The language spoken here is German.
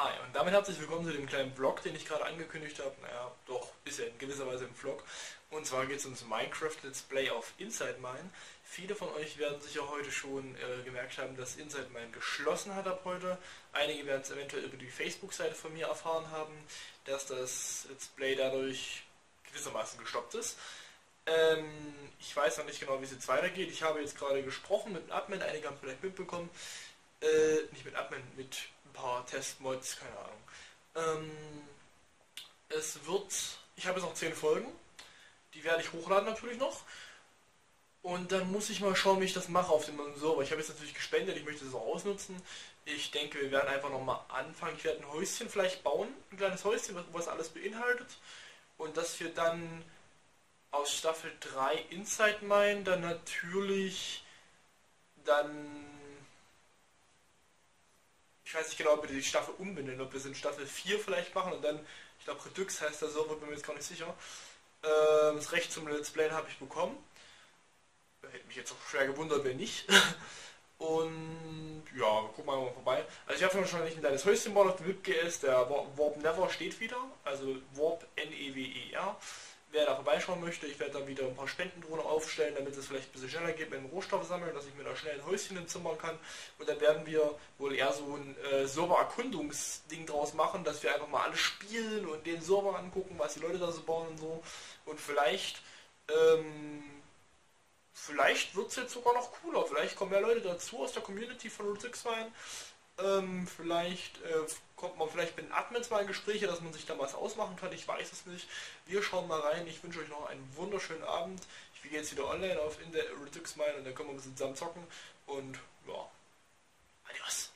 Hi, und damit herzlich willkommen zu dem kleinen Vlog, den ich gerade angekündigt habe. Naja, doch, ist ja in gewisser Weise im Vlog. Und zwar geht es ums Minecraft Let's Play auf Inside Mine. Viele von euch werden sicher heute schon gemerkt haben, dass Inside Mine geschlossen hat ab heute. Einige werden es eventuell über die Facebook-Seite von mir erfahren haben, dass das Let's Play dadurch gewissermaßen gestoppt ist. Ich weiß noch nicht genau, wie es jetzt weitergeht. Ich habe jetzt gerade gesprochen mit dem Admin, einige haben vielleicht mitbekommen. Nicht mit Admin, mit ein paar Testmods, keine Ahnung. Ich habe jetzt noch 10 Folgen, die werde ich hochladen natürlich noch. Und dann muss ich mal schauen, wie ich das mache auf dem Server. Ich habe jetzt natürlich gespendet, ich möchte das auch ausnutzen. Ich denke, wir werden einfach nochmal anfangen. Ich werde ein Häuschen vielleicht bauen, ein kleines Häuschen, was alles beinhaltet. Und dass wir dann aus Staffel 3 Inside Mine dann natürlich dann... Ich weiß nicht genau, ob wir die Staffel umbenennen, ob wir es in Staffel 4 vielleicht machen und dann, ich glaube Redux heißt der Server, bin mir jetzt gar nicht sicher. Das Recht zum Let's Play habe ich bekommen. Hätte mich jetzt auch schwer gewundert, wenn nicht. Und ja, gucken wir mal vorbei. Also ich habe schon nicht ein kleines Häuschen bauen auf dem WIPGS, der Warp Never steht wieder, also Warp N-E-W-E-R. Wer da vorbeischauen möchte, ich werde dann wieder ein paar Spendendrohnen aufstellen, damit es vielleicht ein bisschen schneller geht mit dem Rohstoff sammeln, dass ich mir da schnell ein Häuschen entzimmern kann. Und dann werden wir wohl eher so ein Server-Erkundungsding draus machen, dass wir einfach mal alle spielen und den Server angucken, was die Leute da so bauen und so. Und vielleicht wird es jetzt sogar noch cooler. Vielleicht kommen mehr Leute dazu aus der Community von LutzX rein. Vielleicht kommt man vielleicht mit den Admins mal in Gespräche, dass man sich da was ausmachen kann, ich weiß es nicht. Wir schauen mal rein, ich wünsche euch noch einen wunderschönen Abend. Ich gehe jetzt wieder online auf in der Redux Mine und dann können wir ein bisschen zusammen zocken und ja, adios.